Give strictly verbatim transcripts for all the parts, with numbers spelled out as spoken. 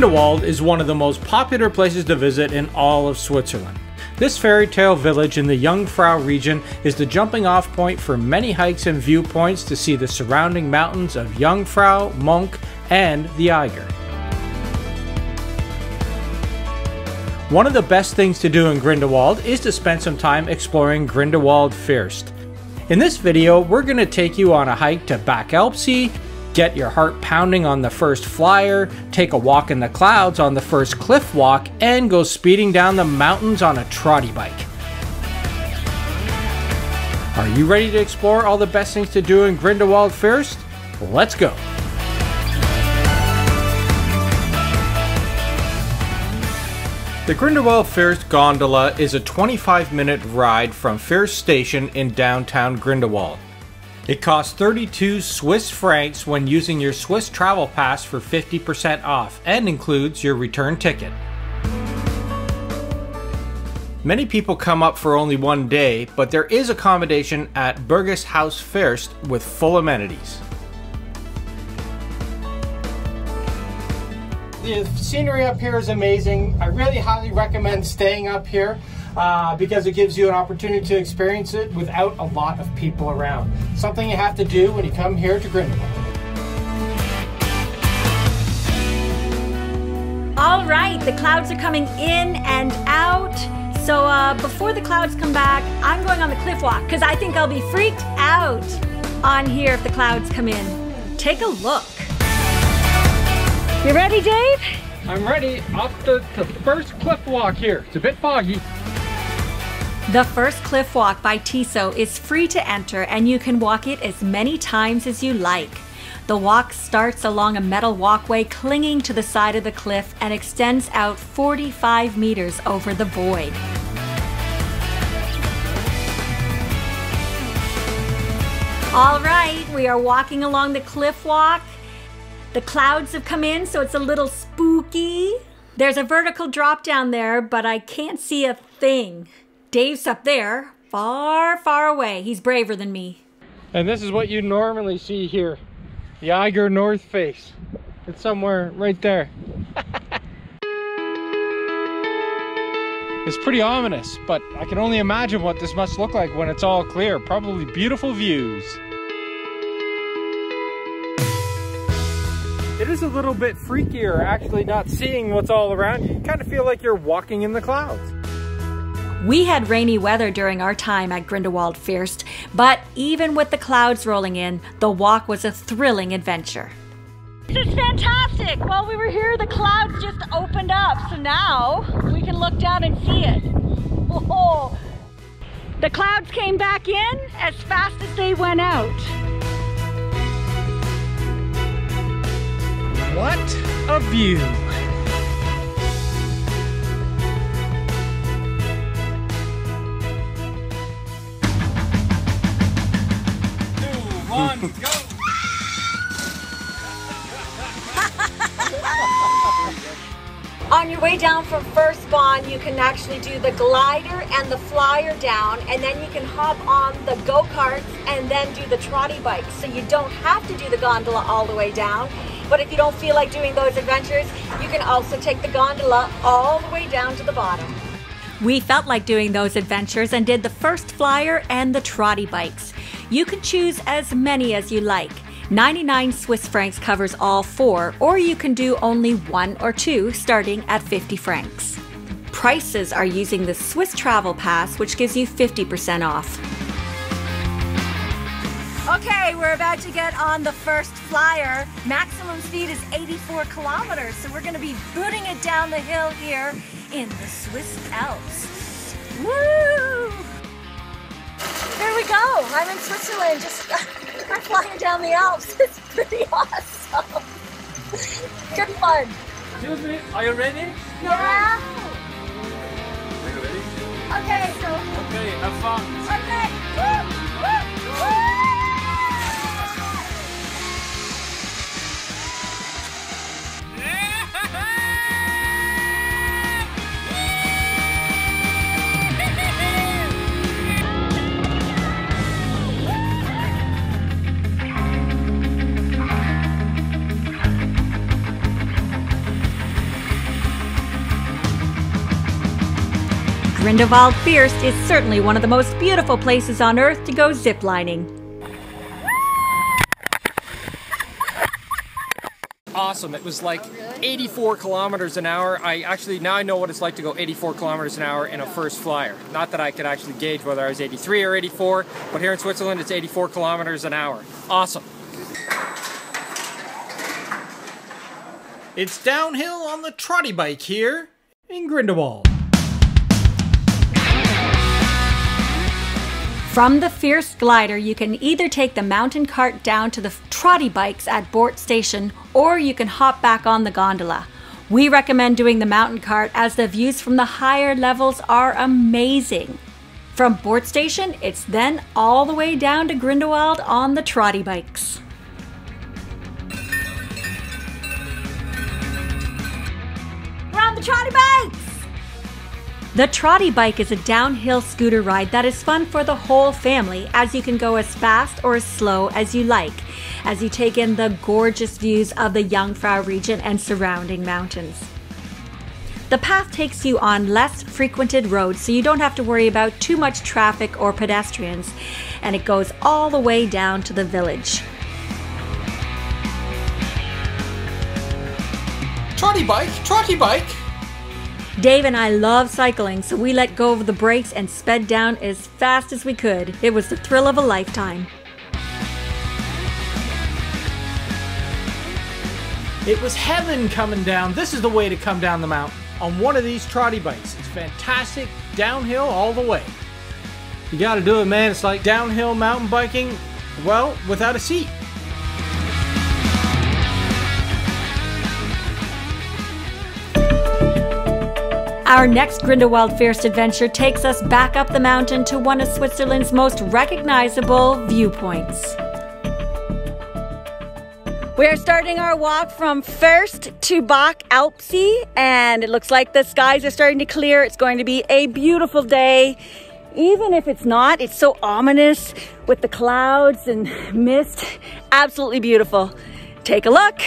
Grindelwald is one of the most popular places to visit in all of Switzerland. This fairy tale village in the Jungfrau region is the jumping off point for many hikes and viewpoints to see the surrounding mountains of Jungfrau, Mönch, and the Eiger. One of the best things to do in Grindelwald is to spend some time exploring Grindelwald First. In this video, we're going to take you on a hike to Bachalpsee, get your heart pounding on the First Flyer, take a walk in the clouds on the First Cliff Walk, and go speeding down the mountains on a Trotti bike. Are you ready to explore all the best things to do in Grindelwald First? Let's go! The Grindelwald First gondola is a twenty-five minute ride from First Station in downtown Grindelwald. It costs thirty-two Swiss francs when using your Swiss travel pass for fifty percent off and includes your return ticket. Many people come up for only one day, but there is accommodation at Berghaus First with full amenities. The scenery up here is amazing. I really highly recommend staying up here. Uh, because it gives you an opportunity to experience it without a lot of people around. Something you have to do when you come here to Grindelwald. All right, the clouds are coming in and out. So uh, before the clouds come back, I'm going on the cliff walk because I think I'll be freaked out on here if the clouds come in. Take a look. You ready, Dave? I'm ready. Off to the first cliff walk here. It's a bit foggy. The First Cliff Walk by Tissot is free to enter and you can walk it as many times as you like. The walk starts along a metal walkway clinging to the side of the cliff and extends out forty-five meters over the void. All right, we are walking along the cliff walk. The clouds have come in, so it's a little spooky. There's a vertical drop down there, but I can't see a thing. Dave's up there, far, far away. He's braver than me. And this is what you normally see here, the Eiger North Face. It's somewhere right there. It's pretty ominous, but I can only imagine what this must look like when it's all clear. Probably beautiful views. It is a little bit freakier actually not seeing what's all around you. You kind of feel like you're walking in the clouds. We had rainy weather during our time at Grindelwald First, but even with the clouds rolling in, the walk was a thrilling adventure. This is fantastic! While we were here, the clouds just opened up, so now we can look down and see it. Oh, the clouds came back in as fast as they went out. What a view! Go. On your way down from First Bond, you can actually do the glider and the flyer down, and then you can hop on the go-karts and then do the Trotti bikes. So you don't have to do the gondola all the way down, but if you don't feel like doing those adventures, you can also take the gondola all the way down to the bottom. We felt like doing those adventures and did the First Flyer and the Trotti bikes. You can choose as many as you like. ninety-nine Swiss francs covers all four, or you can do only one or two starting at fifty francs. Prices are using the Swiss Travel Pass, which gives you fifty percent off. Okay, we're about to get on the First Flyer. Maximum speed is eighty-four kilometers, so we're gonna be booting it down the hill here in the Swiss Alps. Woo! There we go. I'm in Switzerland. Just we're flying down the Alps. It's pretty awesome. Good fun. Excuse me. Are you ready? Yeah. Are you ready? Okay. So. Okay. Have fun. Okay. Woo! Woo! Woo! Yeah! Grindelwald First is certainly one of the most beautiful places on earth to go ziplining. Awesome. It was like eighty-four kilometers an hour. I actually, now I know what it's like to go eighty-four kilometers an hour in a First Flyer. Not that I could actually gauge whether I was eighty-three or eighty-four, but here in Switzerland it's eighty-four kilometers an hour. Awesome. It's downhill on the Trotti bike here in Grindelwald. From the Fierce Glider, you can either take the mountain cart down to the Trotti bikes at Bort Station, or you can hop back on the gondola. We recommend doing the mountain cart as the views from the higher levels are amazing. From Bort Station, it's then all the way down to Grindelwald on the Trotti bikes. We're on the Trotti bikes! The Trotti bike is a downhill scooter ride that is fun for the whole family, as you can go as fast or as slow as you like, as you take in the gorgeous views of the Jungfrau region and surrounding mountains. The path takes you on less frequented roads, so you don't have to worry about too much traffic or pedestrians, and it goes all the way down to the village. Trotti bike, Trotti bike! Dave and I love cycling, so we let go of the brakes and sped down as fast as we could. It was the thrill of a lifetime. It was heaven coming down. This is the way to come down the mountain on one of these Trotti bikes. It's fantastic, downhill all the way. You gotta do it, man. It's like downhill mountain biking, well, without a seat. Our next Grindelwald First adventure takes us back up the mountain to one of Switzerland's most recognizable viewpoints. We are starting our walk from First to Bachalpsee, and it looks like the skies are starting to clear. It's going to be a beautiful day. Even if it's not, it's so ominous with the clouds and mist. Absolutely beautiful. Take a look.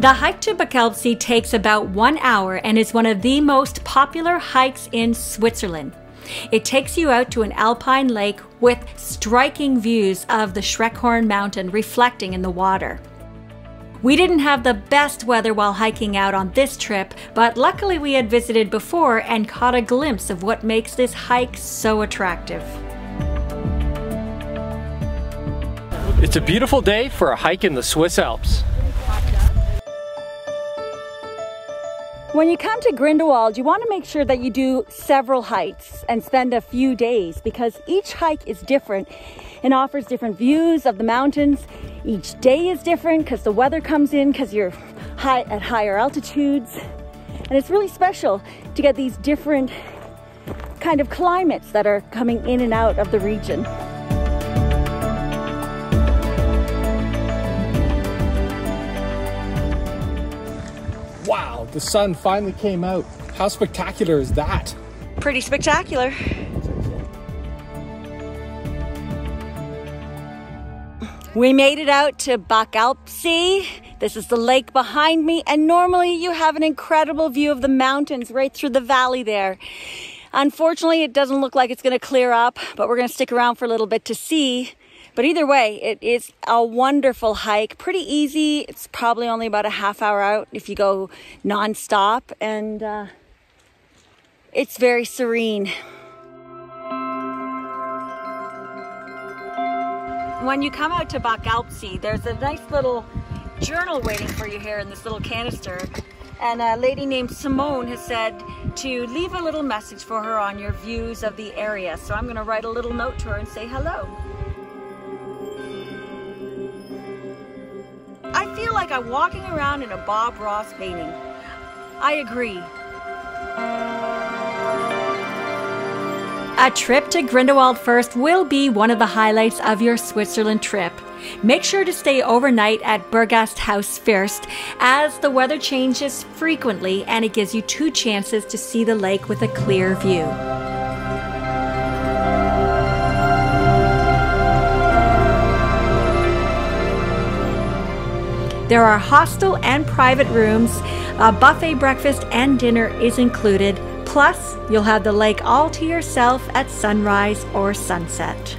The hike to Bachalpsee takes about one hour and is one of the most popular hikes in Switzerland. It takes you out to an alpine lake with striking views of the Schreckhorn mountain reflecting in the water. We didn't have the best weather while hiking out on this trip, but luckily we had visited before and caught a glimpse of what makes this hike so attractive. It's a beautiful day for a hike in the Swiss Alps. When you come to Grindelwald, you want to make sure that you do several hikes and spend a few days, because each hike is different and offers different views of the mountains. Each day is different because the weather comes in, because you're high at higher altitudes. And it's really special to get these different kind of climates that are coming in and out of the region. Wow, the sun finally came out. How spectacular is that? Pretty spectacular. We made it out to Bachalpsee. This is the lake behind me, and normally you have an incredible view of the mountains right through the valley there. Unfortunately, it doesn't look like it's gonna clear up, but we're gonna stick around for a little bit to see. But either way, it is a wonderful hike, pretty easy. It's probably only about a half hour out if you go nonstop, and uh, it's very serene. When you come out to Bachalpsee, there's a nice little journal waiting for you here in this little canister. And a lady named Simone has said to leave a little message for her on your views of the area. So I'm gonna write a little note to her and say hello. I feel like I'm walking around in a Bob Ross painting. I agree. A trip to Grindelwald First will be one of the highlights of your Switzerland trip. Make sure to stay overnight at Berghaus First, as the weather changes frequently and it gives you two chances to see the lake with a clear view. There are hostel and private rooms, a buffet breakfast and dinner is included. Plus, you'll have the lake all to yourself at sunrise or sunset.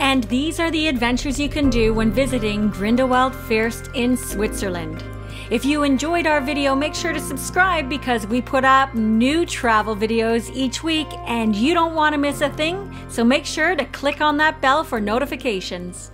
And these are the adventures you can do when visiting Grindelwald First in Switzerland. If you enjoyed our video, make sure to subscribe because we put up new travel videos each week and you don't want to miss a thing, so make sure to click on that bell for notifications.